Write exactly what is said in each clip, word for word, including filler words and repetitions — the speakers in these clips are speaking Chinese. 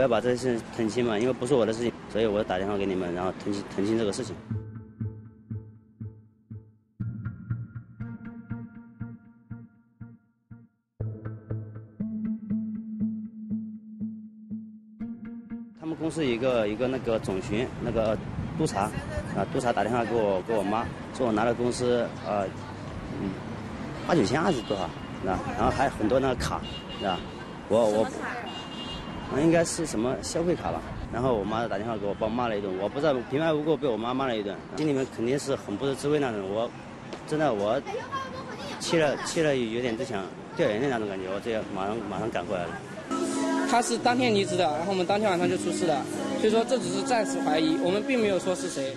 不要把这事澄清嘛，因为不是我的事情，所以我打电话给你们，然后澄清澄清这个事情。他们公司一个一个那个总巡那个督察啊、呃、督察打电话给我给我妈，说我拿了公司啊、呃、嗯八九千二是多少？是吧？然后还有很多那个卡，是吧？我我。 应该是什么消费卡吧，然后我妈打电话给我，把我骂了一顿，我不知道平白无故被我妈骂了一顿，心里面肯定是很不是滋味那种。我真的我气了气了，有点就想掉眼泪那种感觉。我这样马上马上赶过来了。他是当天离职的，然后我们当天晚上就出事了，所以说这只是暂时怀疑，我们并没有说是谁。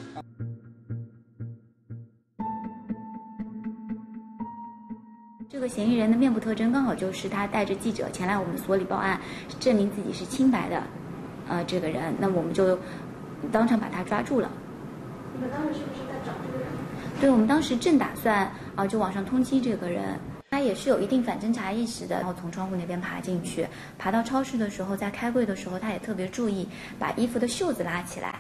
这个嫌疑人的面部特征刚好就是他带着记者前来我们所里报案，证明自己是清白的，呃，这个人，那么我们就当场把他抓住了。你们当时是不是在找这个人？对，我们当时正打算啊、呃，就网上通缉这个人。他也是有一定反侦查意识的，然后从窗户那边爬进去，爬到超市的时候，在开柜的时候，他也特别注意把衣服的袖子拉起来。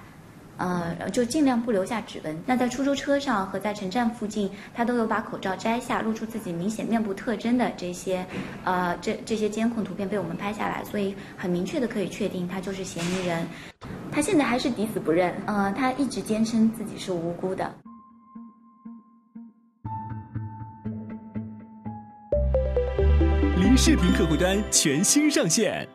呃，就尽量不留下指纹。那在出租车上和在城站附近，他都有把口罩摘下，露出自己明显面部特征的这些，呃，这这些监控图片被我们拍下来，所以很明确的可以确定他就是嫌疑人。他现在还是抵死不认，呃，他一直坚称自己是无辜的。 林视频客户端全新上线。